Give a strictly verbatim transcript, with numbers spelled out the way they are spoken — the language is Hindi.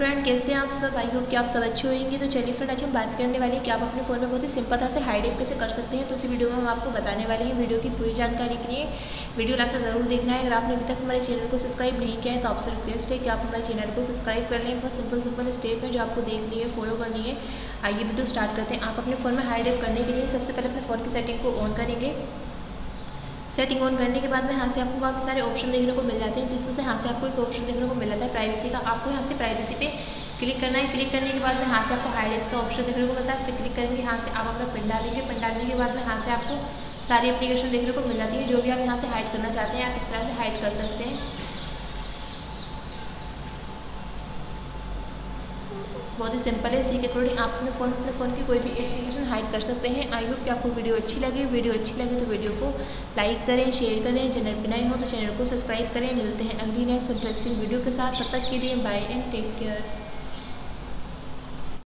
फ्रेंड कैसे हैं आप सब, आई होप कि आप सब अच्छे होंगे। तो चलिए फ्रेंड, आज हम बात करने वाले हैं कि आप अपने फ़ोन में बहुत ही सिंपल तरह से हाइड ऐप कैसे कर सकते हैं। तो इसी वीडियो में हम आपको बताने वाले हैं। वीडियो की पूरी जानकारी के लिए वीडियो लास्ट तक जरूर देखना है। अगर आपने अभी तक हमारे चैनल को सब्सक्राइब नहीं किया है तो आपसे रिक्वेस्ट है कि आप हमारे चैनल को सब्सक्राइब कर लें। बहुत सिंपल सिंपल स्टेप है जो आपको देखनी है, फॉलो करनी है। आइए वीडियो स्टार्ट करते हैं। आप अपने फ़ोन में हाइड ऐप करने के लिए सबसे पहले अपने फ़ोन की सेटिंग को ऑन करेंगे। सेटिंग ऑन करने के बाद में यहाँ से आपको काफ़ी सारे ऑप्शन देखने को मिल जाते हैं, जिसमें से यहाँ से आपको एक ऑप्शन देखने को मिल जाता है प्राइवेसी का। आपको यहाँ से प्राइवेसी पे क्लिक करना है। क्लिक करने के बाद में यहाँ से आपको हाइड ऐप्स का ऑप्शन देखने को मिलता है। इस पर क्लिक करेंगे, यहाँ से आप अपना पिन डालेंगे। पिन डालने के बाद में यहाँ से आपको सारी एप्लीकेशन देखने को मिल जाती है। जो भी आप यहाँ से हाइड करना चाहते हैं आप इस तरह से हाइड कर सकते हैं। बहुत ही सिंपल है। इसी के अकॉर्डिंग आप अपने फ़ोन अपने फ़ोन की कोई भी एप्लीकेशन हाइड कर सकते हैं। आई होप कि आपको वीडियो अच्छी लगे। वीडियो अच्छी लगे तो वीडियो को लाइक करें, शेयर करें। चैनल पर नए हो तो चैनल को सब्सक्राइब करें। मिलते हैं अगली नेक्स्ट इंटरेस्टिंग वीडियो के साथ। तब तक के लिए बाय एंड टेक केयर।